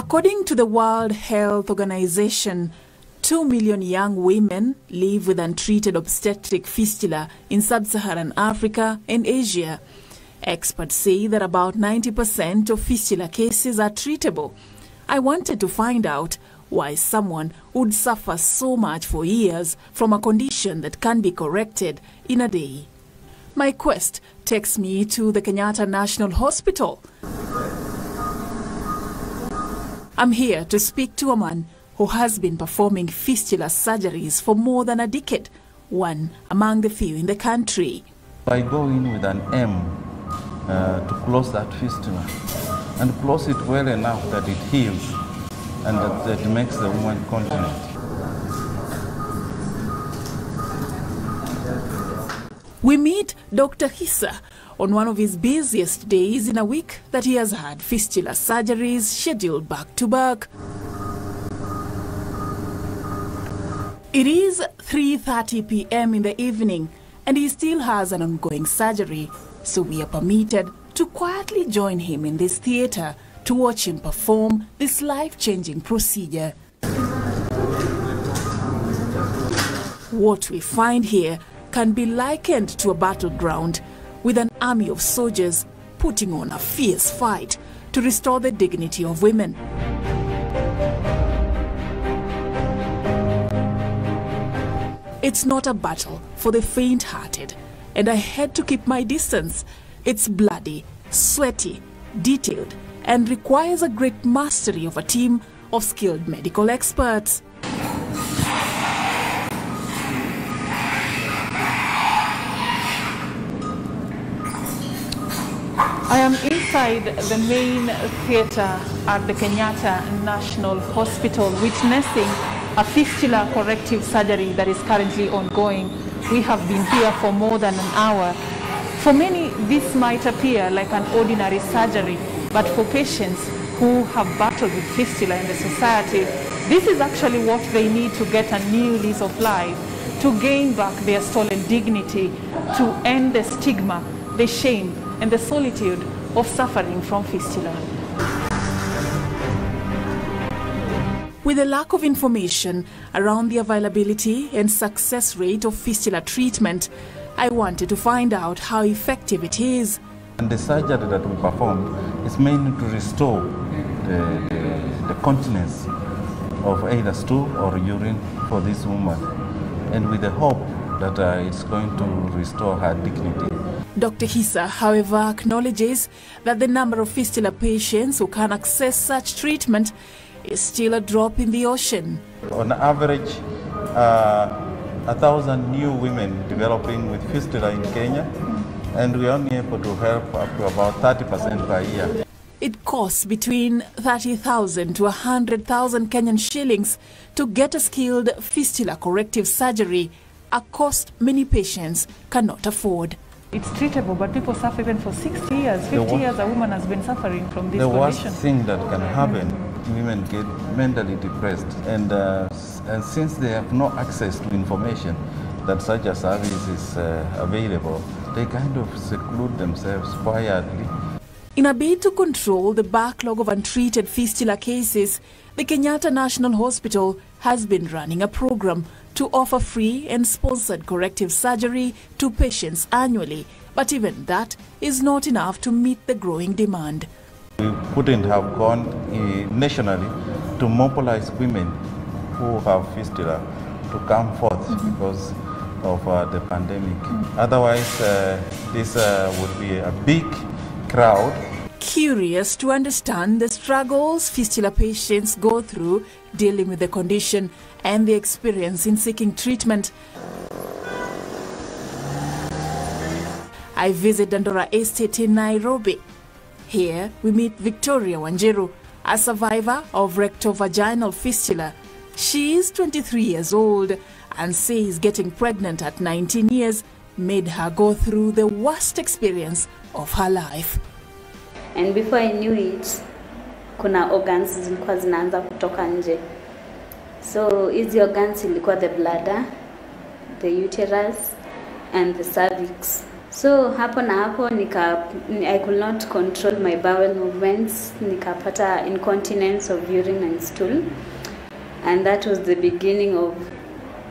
According to the World Health Organization, 2 million young women live with untreated obstetric fistula in sub-Saharan Africa and Asia. Experts say that about 90% of fistula cases are treatable. I wanted to find out why someone would suffer so much for years from a condition that can be corrected in a day. My quest takes me to the Kenyatta National Hospital. I'm here to speak to a man who has been performing fistula surgeries for more than a decade, one among the few in the country. I go in with an M to close that fistula, and close it well enough that it heals and that makes the woman continent. We meet Dr. Hissa on one of his busiest days in a week that he has had fistula surgeries scheduled back to back. It is 3:30 p.m. in the evening and he still has an ongoing surgery. So we are permitted to quietly join him in this theater to watch him perform this life-changing procedure. What we find here can be likened to a battleground with an army of soldiers putting on a fierce fight to restore the dignity of women. It's not a battle for the faint-hearted, and I had to keep my distance. It's bloody, sweaty, detailed, and requires a great mastery of a team of skilled medical experts. I am inside the main theater at the Kenyatta National Hospital, witnessing a fistula corrective surgery that is currently ongoing. We have been here for more than an hour. For many, this might appear like an ordinary surgery, but for patients who have battled with fistula in the society, this is actually what they need to get a new lease of life, to gain back their stolen dignity, to end the stigma, the shame, and the solitude of suffering from fistula. With a lack of information around the availability and success rate of fistula treatment, I wanted to find out how effective it is. And the surgery that we perform is mainly to restore the continence of either stool or urine for this woman, and with the hope that it's going to restore her dignity. Dr. Hissa, however, acknowledges that the number of fistula patients who can access such treatment is still a drop in the ocean. On average, 1,000 new women developing with fistula in Kenya, and we are only able to help up to about 30% per year. It costs between 30,000 to 100,000 Kenyan shillings to get a skilled fistula corrective surgery, a cost many patients cannot afford. It's treatable, but people suffer even for 60 years, 50 years a woman has been suffering from this condition. The worst thing that can happen, women get mentally depressed, and since they have no access to information that such a service is available, they kind of seclude themselves quietly. In a bid to control the backlog of untreated fistula cases, the Kenyatta National Hospital has been running a program to offer free and sponsored corrective surgery to patients annually, but even that is not enough to meet the growing demand. We couldn't have gone nationally to mobilize women who have fistula to come forth because of the pandemic. Otherwise, this would be a big crowd. Curious to understand the struggles fistula patients go through dealing with the condition and the experience in seeking treatment, I visit Dandora Estate in Nairobi. Here we meet Victoria Wanjiru, a survivor of rectovaginal fistula. She is 23 years old and says getting pregnant at 19 years made her go through the worst experience of her life. And before I knew it, kuna organs zilikuwa zinaanza kutoka nje. So hizi organs ilikuwa the bladder, the uterus and the cervix. So hapo na hapo I could not control my bowel movements, nikapata incontinence of urine and stool, and that was the beginning of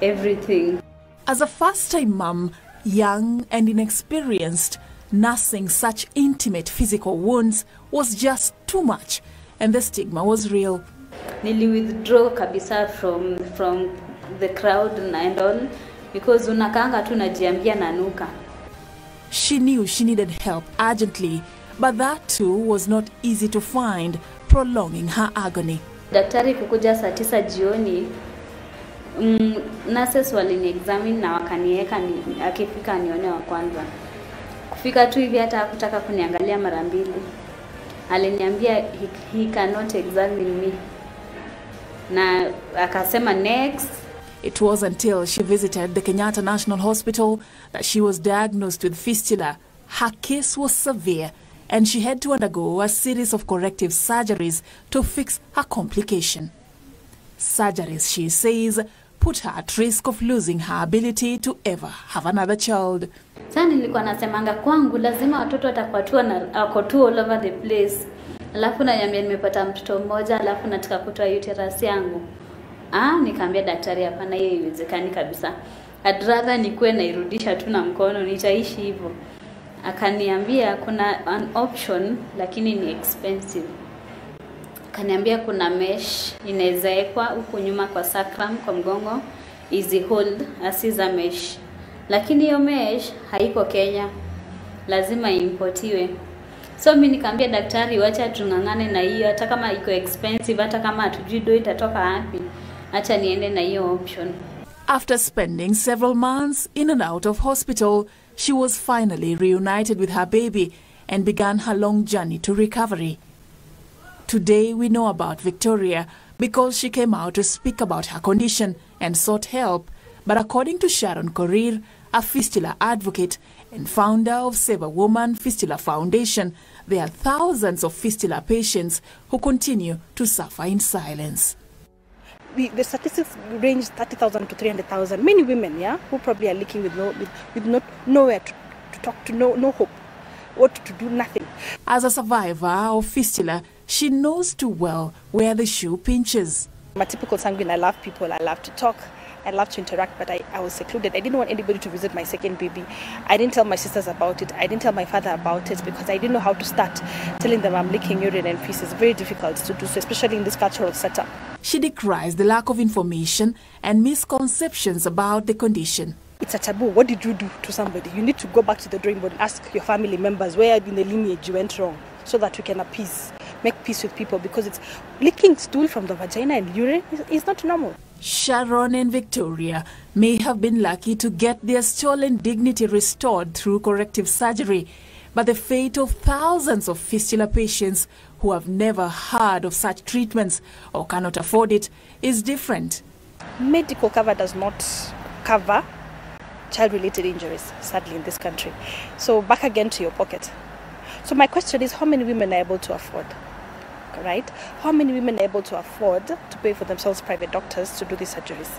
everything. As a first-time mum, young and inexperienced, nursing such intimate physical wounds was just too much, and the stigma was real. Nili withdraw kabisa from the crowd and all, because unakanga tu najiambia nanuka. She knew she needed help urgently, but that too was not easy to find, prolonging her agony. Daktari kukuja saa 9 jioni, nurses waliniexamine na wakanieka akifika nione wa kwanza. Kufika tu hivi hata hakutaka kuniangalia mara mbili. Aliniambia he cannot examine me. Na akasema next. It was until she visited the Kenyatta National Hospital that she was diagnosed with fistula. Her case was severe, and she had to undergo a series of corrective surgeries to fix her complication. Surgeries, she says, put her at risk of losing her ability to ever have another child. Sani nilikuwa nasemanga kwangu lazima watoto watakuwa tu all over the place. Alafu na yambe nimepata mtoto mmoja, alafu nataka kutoa uterus yangu. Nikaambia daktari hapana, hiyo haiwezekani kabisa. I'd rather nikuwe nairudisha tu na mkono, nitaishi hivyo. Akaniambia kuna an option lakini ni expensive. Akaniambia kuna mesh inawezaekwa huku nyuma kwa sacrum, kwa mgongo, easy hold asiza mesh. Lakini hiyo mesh haiko Kenya. Lazima importiwe. So mimi nikamwambia daktari wacha tungangane na hiyo, hata kama iko expensive, hata kama hatujui do itatoka wapi. Acha niende na hiyo option. After spending several months in and out of hospital, she was finally reunited with her baby and began her long journey to recovery. Today we know about Victoria because she came out to speak about her condition and sought help. But according to Sharon Korir, a fistula advocate and founder of Save a Woman Fistula Foundation, there are thousands of fistula patients who continue to suffer in silence. The statistics range 30,000 to 300,000. Many women, who probably are leaking with nowhere to talk to, no hope, what to do, nothing. As a survivor of fistula, she knows too well where the shoe pinches. I'm a typical sanguine. I love people, I love to talk, I love to interact, but I was secluded. I didn't want anybody to visit my second baby. I didn't tell my sisters about it. I didn't tell my father about it because I didn't know how to start telling them I'm leaking urine and feces. It's very difficult to do, so especially in this cultural setup. She decries the lack of information and misconceptions about the condition. It's a taboo. What did you do to somebody? You need to go back to the drawing board and ask your family members where in the lineage you went wrong so that you can make peace with people, because it's leaking stool from the vagina and urine is not normal. Sharon and Victoria may have been lucky to get their stolen dignity restored through corrective surgery, but the fate of thousands of fistula patients who have never heard of such treatments or cannot afford it is different. Medical cover does not cover child-related injuries, sadly, in this country. So back again to your pocket. So my question is, how many women are able to afford? Right? How many women are able to afford to pay for themselves private doctors to do these surgeries?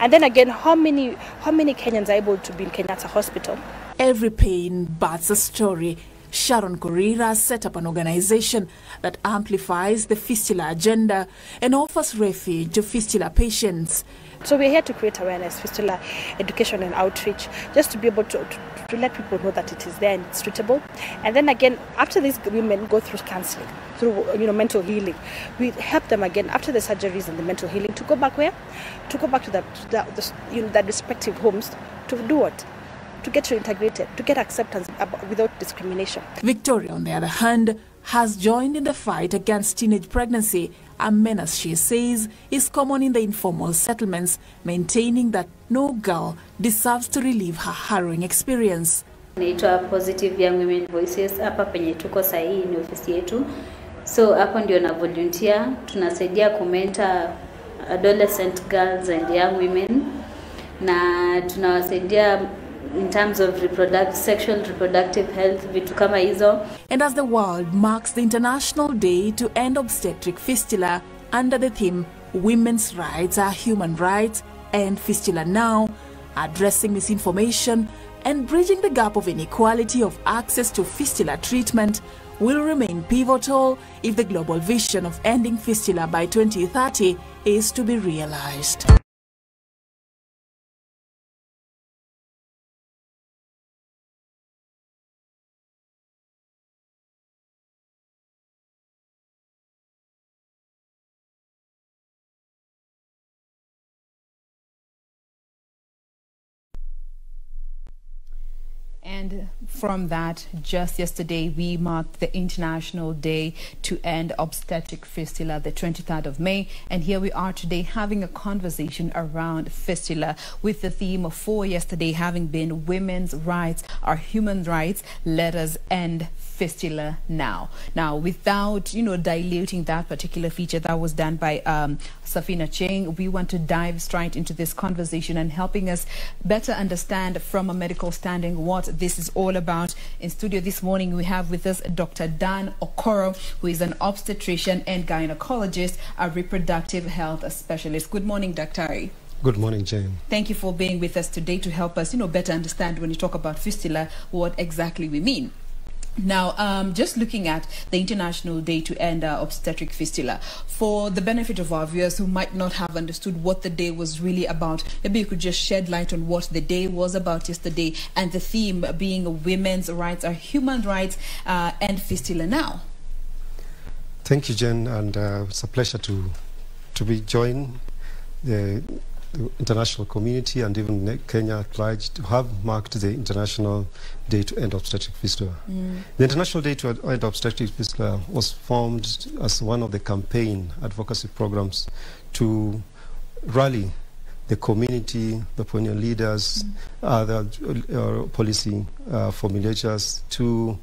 And then again, how many Kenyans are able to be in Kenyatta Hospital? Every pain births a story. Sharon Korir set up an organization that amplifies the fistula agenda and offers refuge to fistula patients. So we're here to create awareness, fistula education and outreach, just to be able to let people know that it is there and it's treatable. And then again, after these women go through counseling, through mental healing, we help them again after the surgeries and the mental healing to go back where? To go back to their respective homes to do what? To get reintegrated, to get acceptance without discrimination. Victoria, on the other hand, has joined in the fight against teenage pregnancy, a menace she says is common in the informal settlements, maintaining that no girl deserves to relive her harrowing experience. Naitwa Positive Young Women Voices, hapa penye tuko sahihi ni ofisi yetu. So hapo ndio na volunteer, tunasaidia kumenta adolescent girls and young women, na tunawasaidia in terms of sexual reproductive health, vitu kama hizo. And as the world marks the International Day to End Obstetric Fistula under the theme Women's Rights are Human Rights and Fistula Now, addressing misinformation, and bridging the gap of inequality of access to fistula treatment will remain pivotal if the global vision of ending fistula by 2030 is to be realized. And from that, just yesterday, we marked the International Day to End Obstetric Fistula, the 23rd of May. And here we are today having a conversation around fistula with the theme of for yesterday having been women's rights are human rights, let us end fistula now. Now, without, diluting that particular feature that was done by Safina Cheng, we want to dive straight into this conversation and helping us better understand from a medical standing what this is all about. In studio this morning, we have with us Dr. Dan Okoro, who is an obstetrician and gynecologist, a reproductive health specialist. Good morning, Daktari. Good morning, Jane. Thank you for being with us today to help us, better understand when you talk about fistula, what exactly we mean. Now, just looking at the International Day to End Obstetric Fistula, for the benefit of our viewers who might not have understood what the day was really about, maybe you could just shed light on what the day was about yesterday and the theme being women's rights are human rights and fistula now. Thank you, Jen, and it's a pleasure to be joined the international community and even Kenya at large to have marked the International Day to End Obstetric Fistula. Mm. The International Day to End Obstetric Fistula was formed as one of the campaign advocacy programs to rally the community, the opinion leaders, other policy formulators to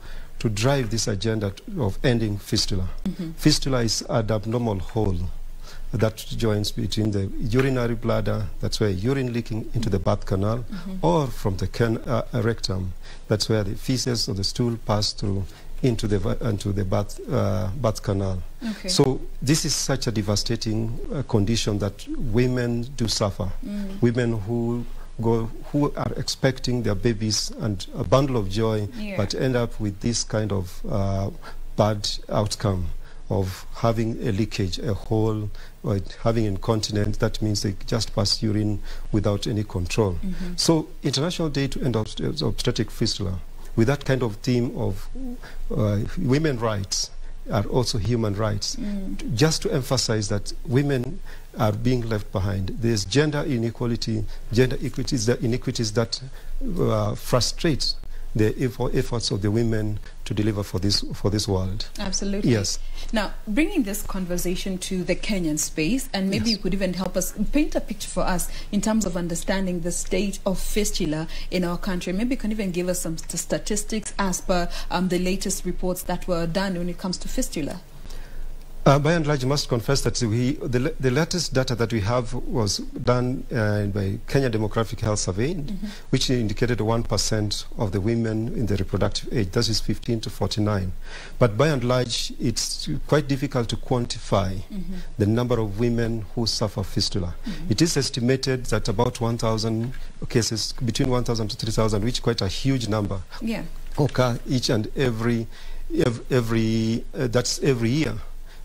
drive this agenda of ending fistula. Mm-hmm. Fistula is an abnormal hole that joins between the urinary bladder, that's where urine leaking into the birth canal, or from the rectum, that's where the feces or the stool pass through into the birth canal. Okay. So this is such a devastating condition that women do suffer. Mm. Women who are expecting their babies and a bundle of joy, but end up with this kind of bad outcome of having a leakage, a hole, or having incontinence. That means they just pass urine without any control. Mm-hmm. So International Day to End Obstetric Fistula, with that kind of theme of women rights are also human rights, just to emphasize that women are being left behind. There's gender inequality. Gender equity is the inequities that frustrate the efforts of the women to deliver for this world. Absolutely. Yes. Now, bringing this conversation to the Kenyan space, and maybe you could even help us paint a picture for us in terms of understanding the state of fistula in our country. Maybe you can even give us some statistics as per the latest reports that were done when it comes to fistula. By and large, I must confess that the latest data that we have was done by Kenya Demographic Health Survey, which indicated 1% of the women in the reproductive age, that is 15 to 49. But by and large, it's quite difficult to quantify the number of women who suffer fistula. It is estimated that about 1,000 cases, between 1,000 to 3,000, which is quite a huge number, occur each and every year,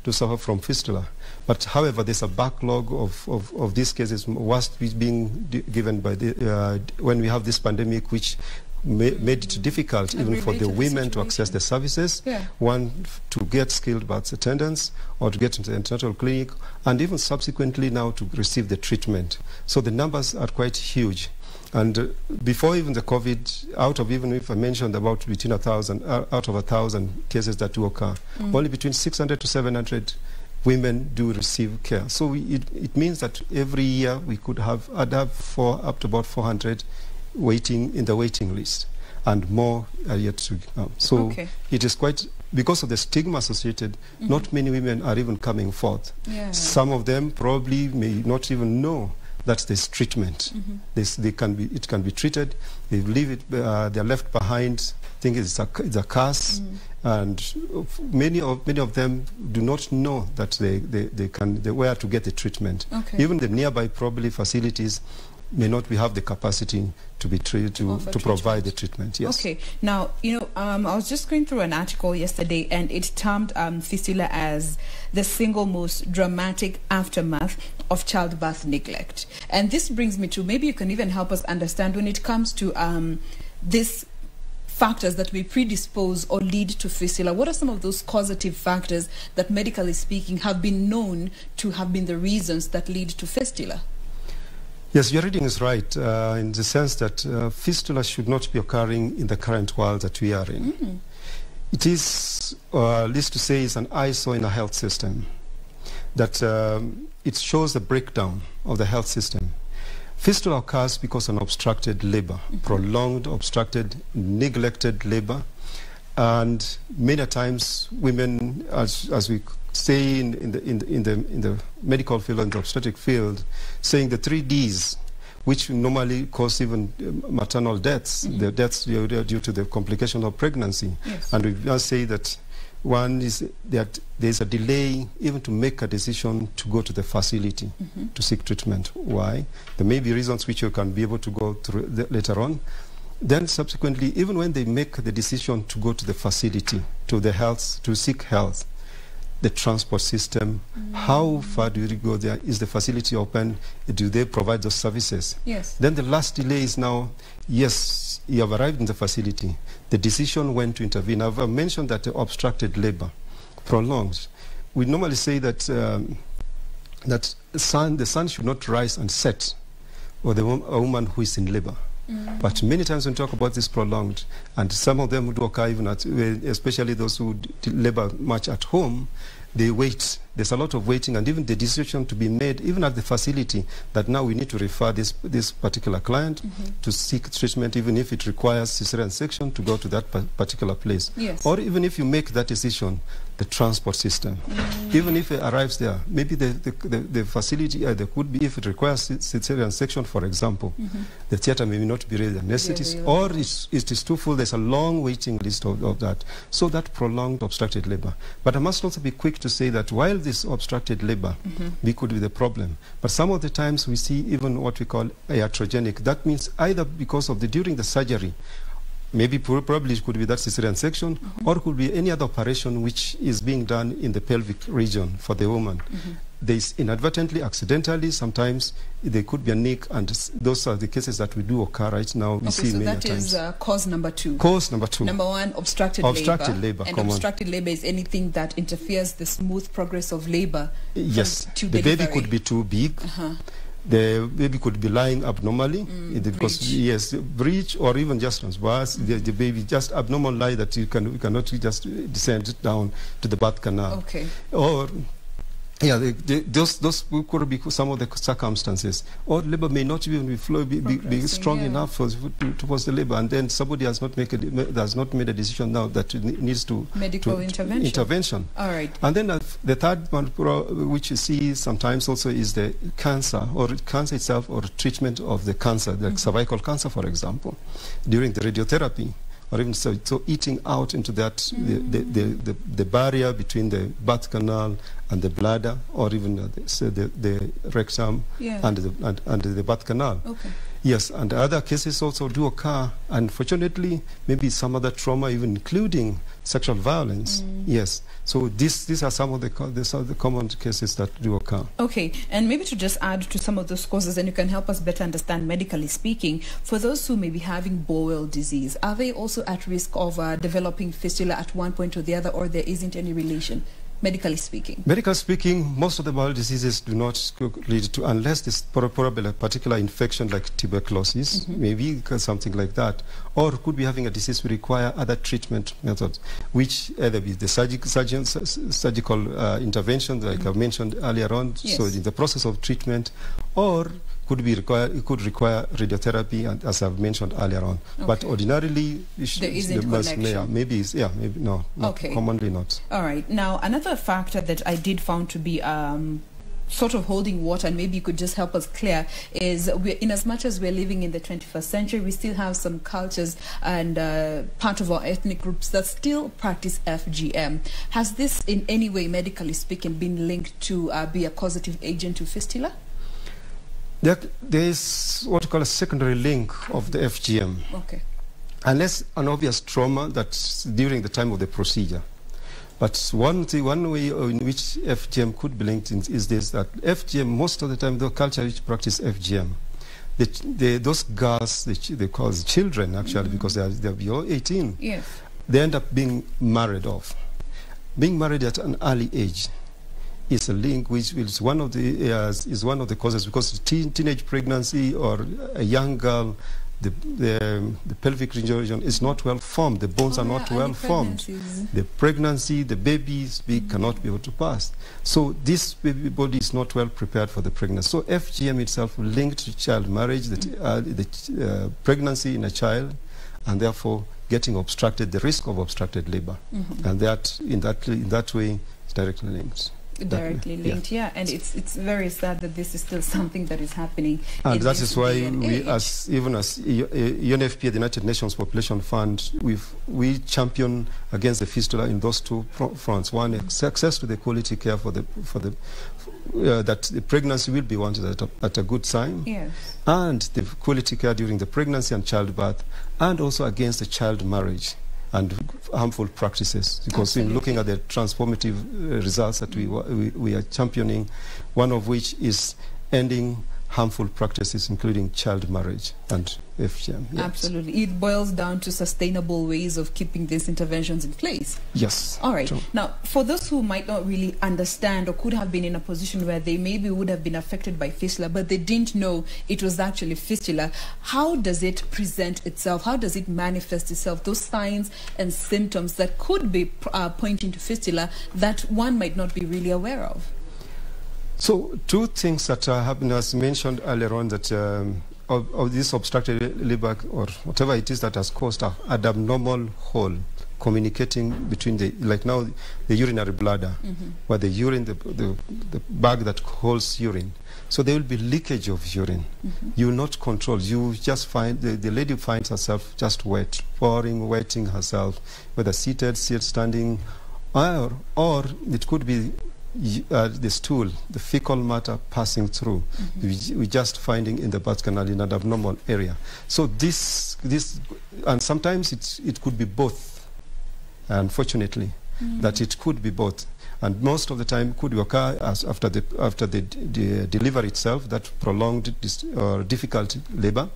to suffer from fistula. But however, there's a backlog of these cases, worst being given by the when we have this pandemic, which made it difficult even for the women to access the services, one to get skilled birth attendants or to get into the antenatal clinic, and even subsequently now to receive the treatment. So the numbers are quite huge. And before even the COVID, even if I mentioned about between 1,000 out of 1,000 cases that do occur, only between 600 to 700 women do receive care. So it means that every year we could have up to about 400 waiting in the waiting list, and more are yet to come. So it is quite, because of the stigma associated, not many women are even coming forth. Some of them probably may not even know that's this treatment. It can be treated. They leave it. They're left behind. I think it's a curse, and many of them do not know that they where to get the treatment. Even the nearby probably facilities may not have the capacity to be provide the treatment. Yes. Okay. Now, you know, I was just going through an article yesterday, and it termed fistula as the single most dramatic aftermath of childbirth neglect. And this brings me to, maybe you can even help us understand when it comes to this factors that may predispose or lead to fistula. What are some of those causative factors that, medically speaking, have been known to have been the reasons that lead to fistula? Yes, your reading is right in the sense that fistula should not be occurring in the current world that we are in. Mm-hmm. It is, at least to say, is an eyesore in a health system, that it shows the breakdown of the health system. Fistula occurs because of an obstructed labor, mm-hmm. prolonged, obstructed, neglected labor. And many times women, as we say in the medical field and the obstetric field, saying the 3 Ds, which normally cause even maternal deaths, mm-hmm. the deaths due to the complication of pregnancy. Yes. And we just say that one is that there's a delay even to make a decision to go to the facility mm-hmm. to seek treatment. Why? There may be reasons which you can be able to go through later on. Then subsequently, even when they make the decision to go to the facility, to the health, to seek health, the transport system, mm-hmm. how far do you go there? Is the facility open? Do they provide those services? Yes. Then the last delay is now, yes, you have arrived in the facility. The decision when to intervene. I've mentioned that the obstructed labor, prolonged. We normally say that the sun should not rise and set, or a woman who is in labor. Mm. But many times when we talk about this prolonged, and some of them do occur even at, especially those who labor much at home, they wait. There's a lot of waiting, and even the decision to be made, even at the facility, that now we need to refer this particular client mm-hmm. to seek treatment, even if it requires cesarean section, to go to that particular place. Yes. Or even if you make that decision, the transport system. Mm-hmm. Even if it arrives there, maybe the facility, there could be, if it requires cesarean section, for example, mm-hmm. the theater may not be ready, the necessities, or it is too full. There's a long waiting list of that. So that prolonged obstructed labor. But I must also be quick to say that while this obstructed labor mm-hmm. we could be the problem, but some of the times we see even what we call iatrogenic. That means either because of during the surgery, maybe probably it could be that cesarean section, mm-hmm. or could be any other operation which is being done in the pelvic region for the woman. Mm-hmm. There's inadvertently, accidentally, sometimes there could be a nick, and those are the cases that we do occur right now. We see so many times. So that is cause number two. Cause number two. Number one, obstructed labor. And obstructed labor is anything that interferes the smooth progress of labor. Yes. The baby could be too big. Uh-huh. The baby could be lying abnormally, breech, or even just transverse. Mm-hmm. The baby just abnormal lie that you cannot just descend down to the birth canal. Okay. Or yeah, those could be some of the circumstances. Or labor may not even be strong enough towards the labor, and then somebody has not made a decision now that needs to medical intervention. All right. And then the third one, which you see sometimes also, is the cancer, or cancer itself, or treatment of the cancer, like mm-hmm. cervical cancer, for example, during the radiotherapy. Or even so eating out into that mm-hmm. the barrier between the birth canal and the bladder, or even the rectum yeah. and the birth canal. Okay. Yes, and other cases also do occur. Unfortunately, maybe some other trauma, even including sexual violence. Mm. Yes. So these are some of the common cases that do occur. Okay, and maybe to just add to some of those causes, and you can help us better understand medically speaking, for those who may be having bowel disease, are they also at risk of developing fistula at one point or the other, or there isn't any relation? Medically speaking? Medically speaking, most of the bowel diseases do not lead to, unless there's probably a particular infection like tuberculosis, mm-hmm. maybe something like that, or could be having a disease we require other treatment methods, which either be the surgical intervention, like mm-hmm. I mentioned earlier on, yes. so in the process of treatment, or it could require radiotherapy, and as I've mentioned earlier on. Okay. But ordinarily, commonly not. All right. Now, another factor that I did found to be sort of holding water, and maybe you could just help us clear, is in as much as we're living in the 21st century, we still have some cultures and part of our ethnic groups that still practice FGM. Has this, in any way, medically speaking, been linked to be a causative agent to fistula? There is what you call a secondary link of the FGM. Okay. Unless an obvious trauma that's during the time of the procedure. But one way in which FGM could be linked in is this, that FGM, most of the time, the culture which practice FGM, those girls, they call children, actually, mm-hmm. because they're below 18. Yes. They end up being married off. Being married at an early age is a link which is one of the causes, because teenage pregnancy or a young girl, the pelvic region is not well formed. The bones are not well formed. The pregnancy, the babies, we cannot be able to pass. So this baby body is not well prepared for the pregnancy. So FGM itself linked to child marriage, the pregnancy in a child, and therefore getting obstructed, the risk of obstructed labor, and in that way, it's directly linked. Directly linked, yeah. And it's very sad that this is still something that is happening. And that is why we, even as UNFPA, the United Nations Population Fund, we champion against the fistula in those two fronts. One, access to the quality care that the pregnancy will be wanted at a good time, yes. and the quality care during the pregnancy and childbirth, and also against the child marriage and harmful practices, because Absolutely. In looking at the transformative results that we are championing, one of which is ending harmful practices, including child marriage and FGM. Yes. Absolutely. It boils down to sustainable ways of keeping these interventions in place. Yes. All right. True. Now, for those who might not really understand or could have been in a position where they maybe would have been affected by fistula, but they didn't know it was actually fistula, how does it present itself? How does it manifest itself? Those signs and symptoms that could be pointing to fistula that one might not be really aware of? So two things that happened, as mentioned earlier on, that of this obstructed labor or whatever it is that has caused an abnormal hole communicating between the, like now, the urinary bladder, where the urine, the bag that holds urine. So there will be leakage of urine. You will not control. You just find, the lady finds herself just wet, pouring, wetting herself, whether seated, standing, or it could be the stool, the fecal matter passing through. We're just finding in the birth canal in an abnormal area. So this, and sometimes it could be both, unfortunately, that it could be both. And most of the time could occur as after the delivery itself, that prolonged or difficult labor,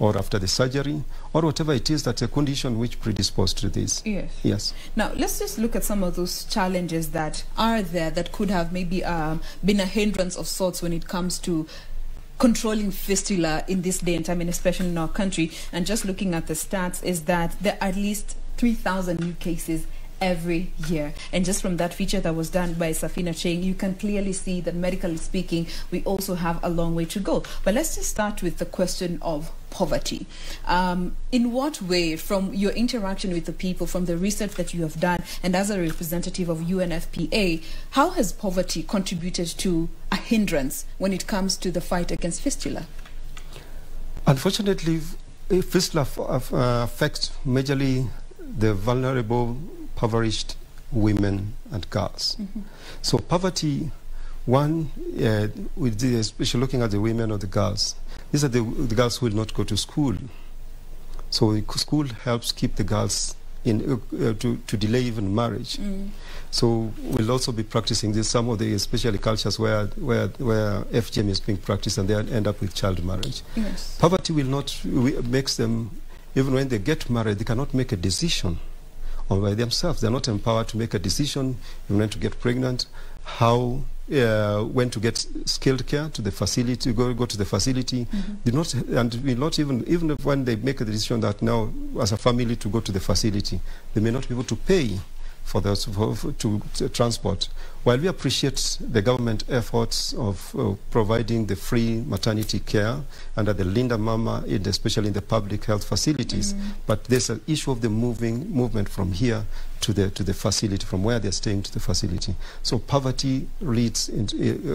or after the surgery, or whatever it is that's a condition which predisposed to this. Yes. Yes. Now, let's just look at some of those challenges that are there that could have maybe been a hindrance of sorts when it comes to controlling fistula in this day and time, and especially in our country. And just looking at the stats is that there are at least 3,000 new cases every year, and just from that feature that was done by Safina Cheng, you can clearly see that medically speaking we also have a long way to go. But let's just start with the question of poverty. In what way, from your interaction with the people, from the research that you have done, and as a representative of UNFPA, how has poverty contributed to a hindrance when it comes to the fight against fistula? Unfortunately, fistula affects majorly the vulnerable, impoverished women and girls. So poverty, one, with the, especially looking at the women or the girls, these are the girls who will not go to school. So school helps keep the girls in, to delay even marriage. So we'll also be practicing this, some of the especially cultures where FGM is being practiced, and they end up with child marriage. Yes. Poverty will not, makes them, even when they get married, they cannot make a decision. Or by themselves, they're not empowered to make a decision when to get pregnant, how, when to get skilled care to the facility, go to the facility. Even when they make a decision that now, as a family, to go to the facility, they may not be able to pay for the transport. While we appreciate the government efforts of providing the free maternity care under the Linda Mama, especially in the public health facilities, but there's an issue of the movement from here to the facility, from where they're staying to the facility. So poverty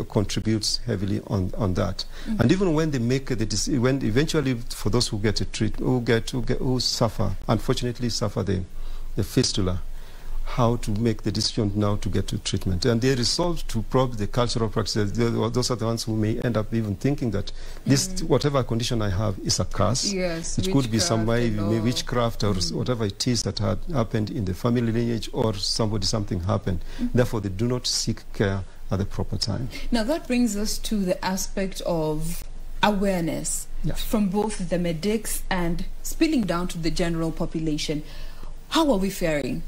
contributes heavily on that. And even when they make the eventually, for those who get a treat, who suffer, unfortunately suffer the fistula, how to make the decision now to get to treatment. And they resolve to probe the cultural practices. Those are the ones who may end up even thinking that this, whatever condition I have, is a curse. Yes, it could be some way, witchcraft or whatever it is that had happened in the family lineage, or something happened. Therefore, they do not seek care at the proper time. Now, that brings us to the aspect of awareness from both the medics and spilling down to the general population. How are we faring?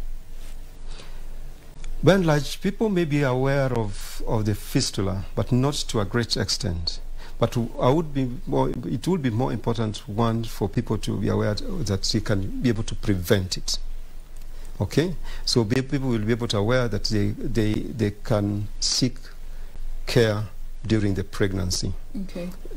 By and large, people may be aware of the fistula, but not to a great extent. But I would be more, it would be more important, one, for people to be aware that they can be able to prevent it. Okay? So people will be able to aware that they can seek care during the pregnancy,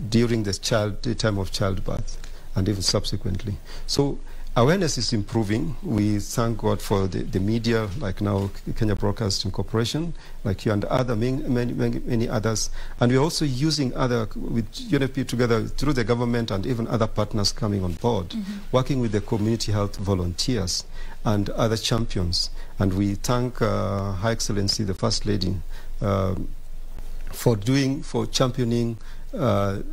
during the time of childbirth, and even subsequently. So awareness is improving. We thank God for the media, like now Kenya Broadcasting Corporation, like you and other many others. And we're also using other, with UNFPA together, through the government and even other partners coming on board, working with the community health volunteers and other champions. And we thank Her Excellency, the First Lady, for championing through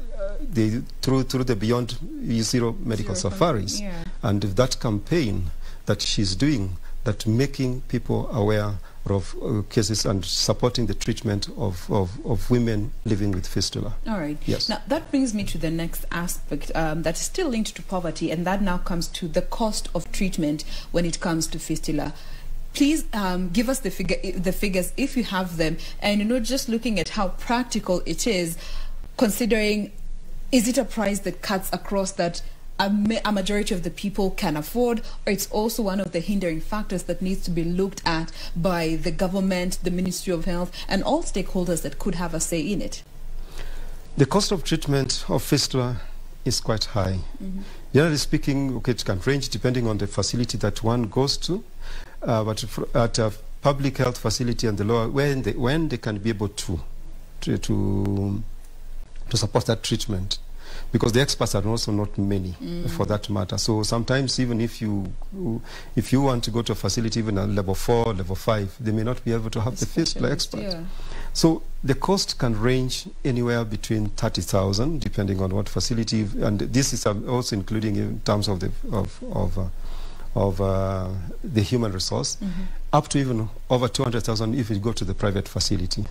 the Beyond Zero medical safaris and that campaign that she's doing, that making people aware of cases and supporting the treatment of women living with fistula. All right. Yes. Now that brings me to the next aspect that's still linked to poverty, and that now comes to the cost of treatment when it comes to fistula. Please give us the figures if you have them, and just looking at how practical it is, considering, is it a price that cuts across that a majority of the people can afford, or it's also one of the hindering factors that needs to be looked at by the government, the Ministry of Health, and all stakeholders that could have a say in it? The cost of treatment of fistula is quite high. Generally speaking, it can range depending on the facility that one goes to, but at a public health facility and the lower, when they can be able to support that treatment, because the experts are also not many for that matter. So sometimes even if you want to go to a facility, even at level 4, level 5, they may not be able to have the fistula expert. So the cost can range anywhere between 30,000, depending on what facility, and this is also including in terms of the human resource, up to even over 200,000 if you go to the private facility.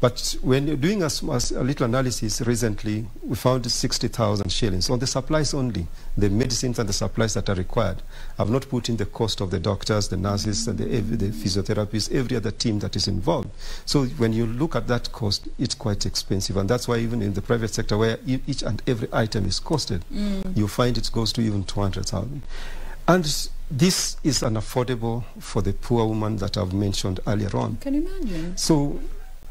But when you're doing a little analysis recently, we found 60,000 shillings on the supplies only, the medicines and the supplies that are required. I've not put in the cost of the doctors, the nurses, and the physiotherapists, every other team that is involved. So when you look at that cost, it's quite expensive. And that's why even in the private sector, where each and every item is costed, you find it goes to even 200,000. And this is unaffordable for the poor woman that I've mentioned earlier on. Can you imagine? So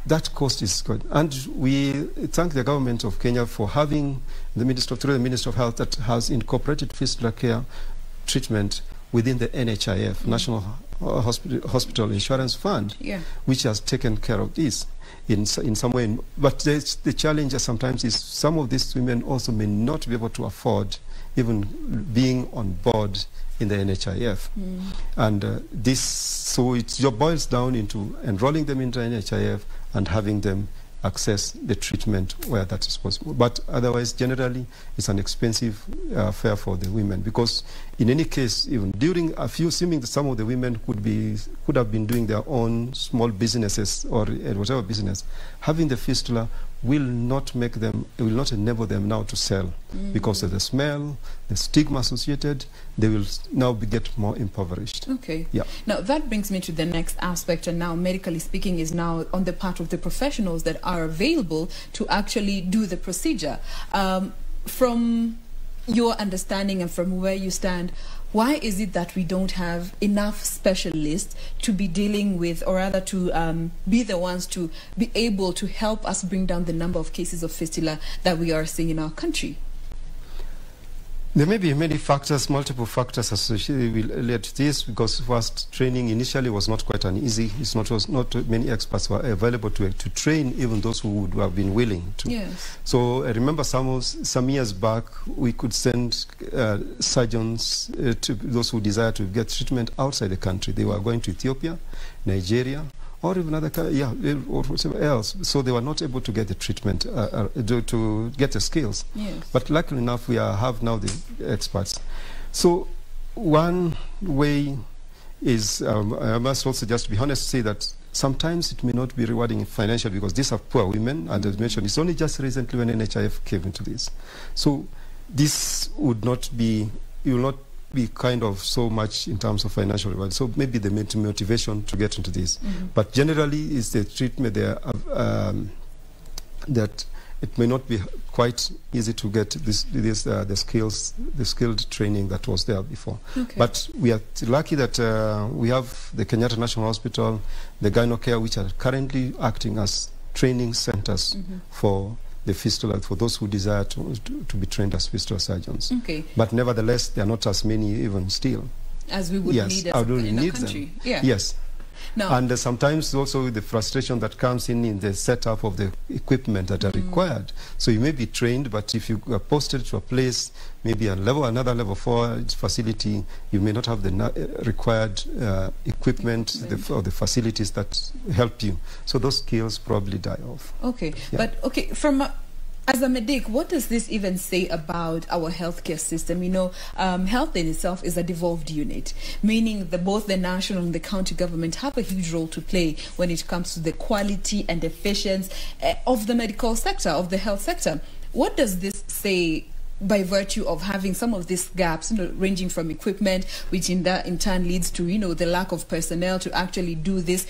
that cost is good. And we thank the government of Kenya for having the Minister, through the Minister of Health, that has incorporated fistula care treatment within the NHIF, National Hospital Insurance Fund, which has taken care of this in some way. But the challenge sometimes is some of these women also may not be able to afford even being on board in the NHIF. And so it boils down into enrolling them into NHIF and having them access the treatment where that is possible. But otherwise, generally, it's an expensive affair for the women, because in any case, even during a few, assuming that some of the women could have been doing their own small businesses or whatever business, having the fistula will not make them, it will not enable them now to sell because of the smell, the stigma associated. They will now get more impoverished. Okay. Yeah. Now that brings me to the next aspect, and now medically speaking is now on the part of the professionals that are available to actually do the procedure. From your understanding and from where you stand, why is it that we don't have enough specialists to be dealing with, or rather to be the ones to be able to help us bring down the number of cases of fistula that we are seeing in our country? There may be many factors, multiple factors associated with this, because first, training initially was not quite an easy. Not many experts were available to train even those who would have been willing to. Yes. So I remember some years back, we could send surgeons, to those who desire to get treatment outside the country. They were going to Ethiopia, Nigeria, or even other, or whatever else. So they were not able to get the treatment, to get the skills. Yes. But luckily enough, we have now the experts. So one way is, I must also just be honest, say that sometimes it may not be rewarding financially, because these are poor women, and as mentioned, it's only just recently when NHIF came into this. So this would not be, you will not be kind of so much in terms of financial reward. So maybe the motivation to get into this. Mm-hmm. But generally, it's the treatment there that it may not be quite easy to get the skilled training that was there before. Okay. But we are lucky that we have the Kenyatta National Hospital, the GynoCare, which are currently acting as training centers mm-hmm. for the fistula, for those who desire to be trained as fistula surgeons. Okay. But nevertheless, there are not as many even still as we would need as in the country. Them. Yeah. Yes. Now, and sometimes also the frustration that comes in the setup of the equipment that are required. So you may be trained, but if you are posted to a place, maybe another level 4 facility, you may not have the required equipment. Or the facilities that help you. So those skills probably die off. Okay, yeah. But okay, as a medic, what does this even say about our healthcare system? You know, health in itself is a devolved unit, meaning that both the national and the county government have a huge role to play when it comes to the quality and efficiency of the medical sector, of the health sector. What does this say by virtue of having some of these gaps, you know, ranging from equipment, which in turn leads to, you know, the lack of personnel to actually do these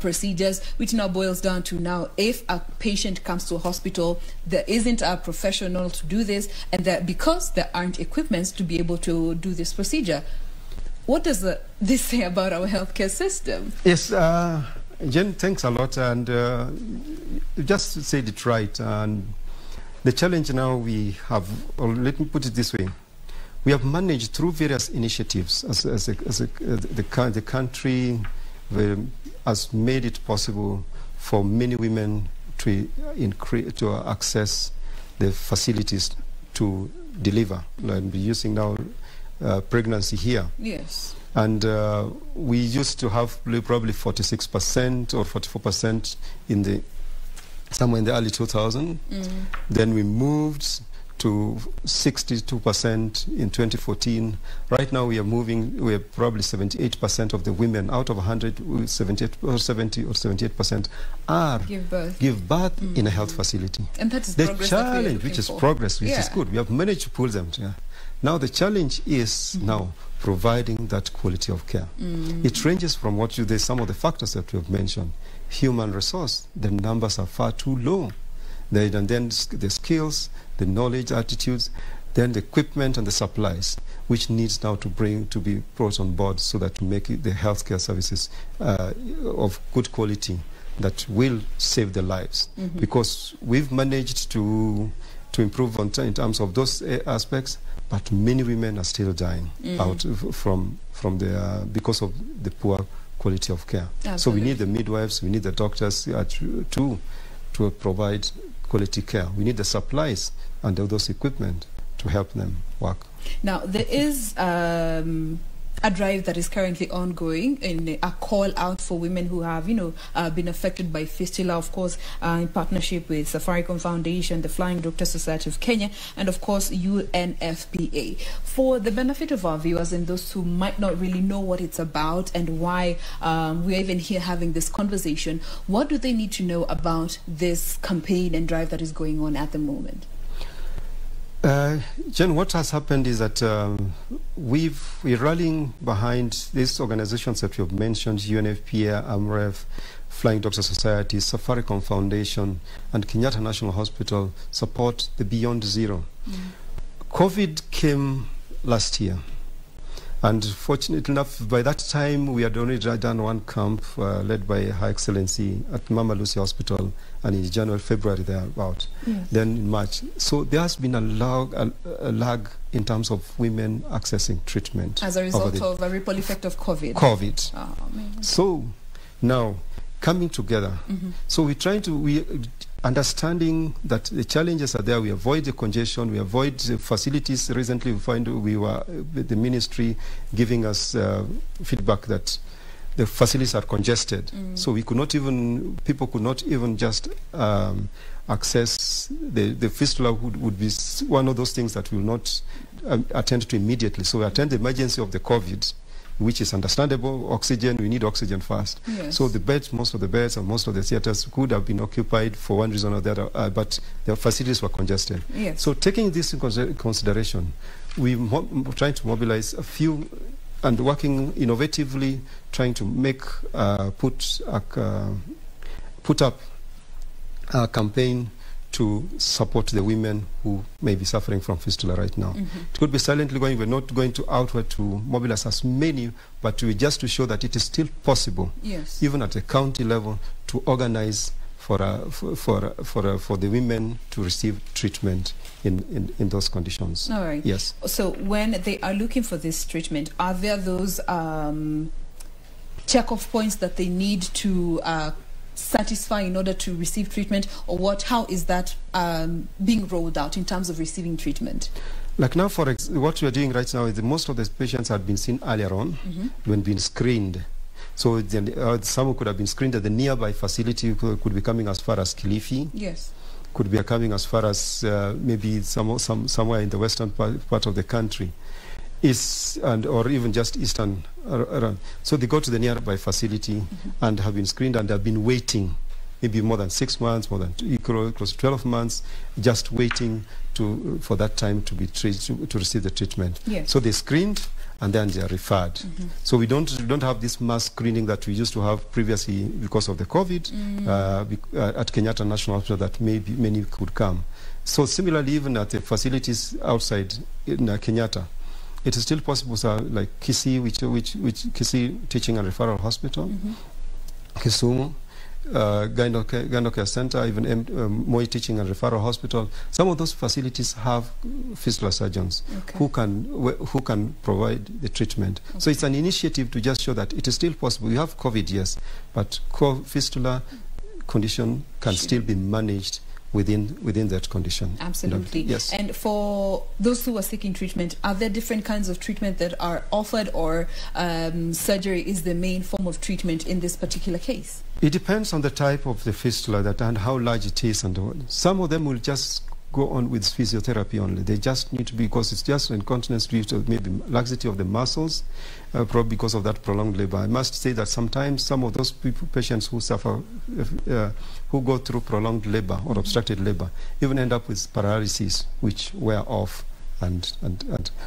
procedures, which now boils down to now, if a patient comes to a hospital, there isn't a professional to do this, and that because there aren't equipments to be able to do this procedure. What does this say about our healthcare system? Yes, Jen, thanks a lot, and just said it right. And the challenge now we have, or let me put it this way, we have managed through various initiatives as the country has made it possible for many women to access the facilities to deliver, and be using now pregnancy here. Yes. And we used to have probably 46% or 44% in the somewhere in the early 2000s. Then we moved to 62% in 2014. Right now we are moving, we are probably 78% of the women out of 100, 70 or 78% give birth in a health facility. And that is the progress challenge, which is progress, which is good. We have managed to pull them. Yeah. Now the challenge is now providing that quality of care. It ranges from some of the factors that we have mentioned. Human resource, the numbers are far too low. Then the skills, the knowledge, attitudes, then the equipment and the supplies, which needs now to be brought on board so that to make the healthcare services of good quality that will save the lives. Because we've managed to improve in terms of those aspects, but many women are still dying out from the because of the poor quality of care. Absolutely. So we need the midwives, we need the doctors to provide quality care. We need the supplies and those equipment to help them work. Now, there is a drive that is currently ongoing, and a call out for women who have, you know, been affected by fistula, of course, in partnership with Safaricom Foundation, the Flying Doctors Society of Kenya, and of course UNFPA. For the benefit of our viewers and those who might not really know what it's about and why we're even here having this conversation, what do they need to know about this campaign and drive that is going on at the moment? Jen, what has happened is that we're rallying behind these organizations that you have mentioned, UNFPA, AMREF, Flying Doctors Society, Safaricom Foundation, and Kenyatta National Hospital support the Beyond Zero. COVID came last year, And fortunately enough, by that time, we had already done one camp led by Her Excellency at Mama Lucy Hospital, and in January, February, thereabout. Yes. Then in March. So there has been a lag in terms of women accessing treatment. As a result of a ripple effect of COVID. COVID. Oh, man. So now, coming together. Mm-hmm. So we're trying to... understanding that the challenges are there, we avoid the congestion, we avoid the facilities. Recently, we find we were the ministry giving us feedback that the facilities are congested, so we could not even just access the fistula would be one of those things that we will not attend to immediately. So we attend the emergency of the COVID, which is understandable. Oxygen, we need oxygen first. Yes. So the beds, most of the beds and most of the theaters could have been occupied for one reason or the other, but the facilities were congested. Yes. So taking this in consideration, we trying to mobilize a few and working innovatively, trying to make, put up a campaign to support the women who may be suffering from fistula right now. Mm-hmm. It could be silently going. We're not going to outward to mobilize as many, but we just to show that it is still possible, yes, even at the county level, to organize for the women to receive treatment in those conditions. All right. Yes. So when they are looking for this treatment, are there those check-off points that they need to satisfy in order to receive treatment, or what? How is that being rolled out in terms of receiving treatment? Like now, for what we are doing right now is that most of the patients have been seen earlier on, when being screened. So then, someone could have been screened at the nearby facility, could be coming as far as Kilifi. Yes. Could be coming as far as maybe somewhere in the western part of the country. East and or even just eastern around. So they go to the nearby facility and have been screened and have been waiting maybe more than 6 months, more than close to 12 months, just waiting for that time to be to receive the treatment. Yes. So they screened and then they are referred. So we don't have this mass screening that we used to have previously because of the COVID at Kenyatta National Hospital, that maybe many could come. So similarly, even at the facilities outside in Kenyatta, it is still possible, like Kisii, which Kisii Teaching and Referral Hospital, Kisumu, GynoCare Center, even Moi Teaching and Referral Hospital. Some of those facilities have fistula surgeons who can provide the treatment. Okay. So it's an initiative to just show that it is still possible. We have COVID, yes, but fistula condition can still be managed within that condition. Absolutely. Yes. And for those who are seeking treatment, are there different kinds of treatment that are offered, or surgery is the main form of treatment in this particular case? It depends on the type of the fistula and how large it is. And some of them will just go on with physiotherapy only. They just need to, because it's just incontinence due to maybe laxity of the muscles, probably because of that prolonged labor. I must say that sometimes some of those patients who suffer, who go through prolonged labor or obstructed labor, even end up with paralysis, which wear off. And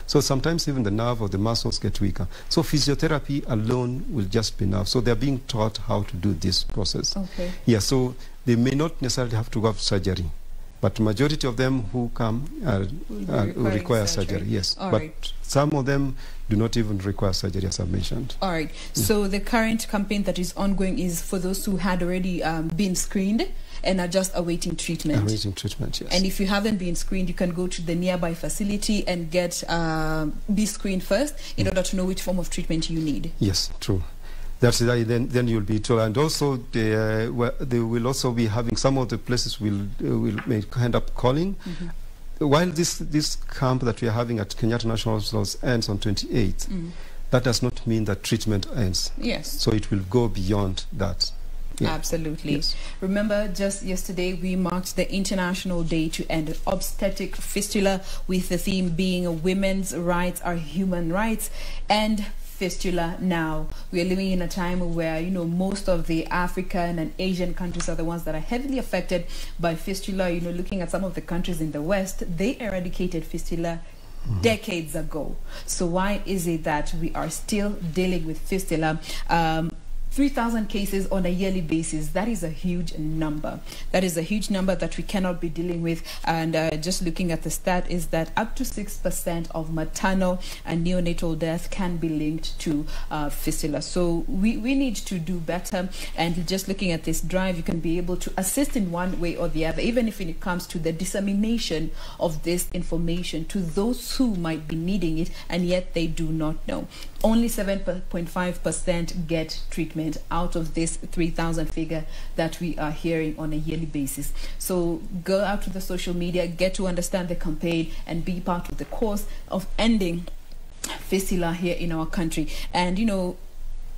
so sometimes even the nerve or the muscles get weaker. So physiotherapy alone will just be enough. So they're being taught how to do this process. Okay. Yeah, so they may not necessarily have to go for surgery, but majority of them who come require surgery, yes. All but right. Some of them do not even require surgery, as I mentioned. All right. So the current campaign that is ongoing is for those who had already been screened and are just awaiting treatment. Awaiting treatment, yes. And if you haven't been screened, you can go to the nearby facility and get be screened first in order to know which form of treatment you need. Yes, true. That's then you'll be told, and also they will also be having some of the places will end up calling. While this camp that we are having at Kenyatta National Hospital ends on 28th, that does not mean that treatment ends. Yes. So it will go beyond that. Yeah. Absolutely. Yes. Remember, just yesterday we marked the International Day to End Obstetric Fistula, with the theme being "Women's Rights Are Human Rights," and fistula now. We are living in a time where, you know, most of the African and Asian countries are the ones that are heavily affected by fistula. You know, looking at some of the countries in the West, they eradicated fistula decades ago. So why is it that we are still dealing with fistula? 3,000 cases on a yearly basis. That is a huge number. That is a huge number that we cannot be dealing with. And just looking at the stat is that up to 6% of maternal and neonatal death can be linked to fistula. So we need to do better. And just looking at this drive, you can be able to assist in one way or the other, even if it comes to the dissemination of this information to those who might be needing it and yet they do not know. Only 7.5% get treatment out of this 3,000 figure that we are hearing on a yearly basis. So go out to the social media, get to understand the campaign, and be part of the cause of ending fistula here in our country. And you know,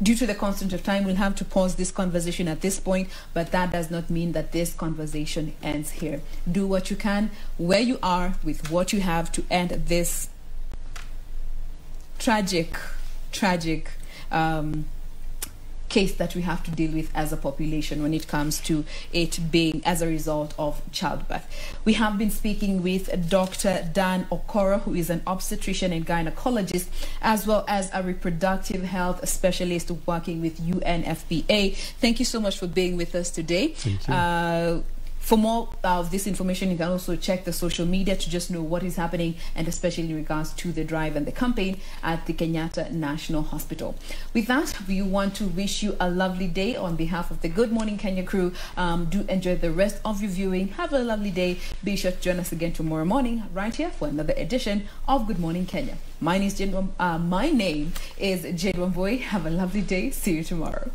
due to the constraint of time, we'll have to pause this conversation at this point, but that does not mean that this conversation ends here. Do what you can, where you are, with what you have to end this tragic case that we have to deal with as a population when it comes to it being as a result of childbirth. We have been speaking with Dr. Dan Okoro, who is an obstetrician and gynecologist, as well as a reproductive health specialist working with UNFPA. Thank you so much for being with us today. Thank you. For more of this information, you can also check the social media to just know what is happening, and especially in regards to the drive and the campaign at the Kenyatta National Hospital. With that, we want to wish you a lovely day on behalf of the Good Morning Kenya crew. Do enjoy the rest of your viewing. Have a lovely day. Be sure to join us again tomorrow morning right here for another edition of Good Morning Kenya. My name is Jade Wambui. Have a lovely day. See you tomorrow.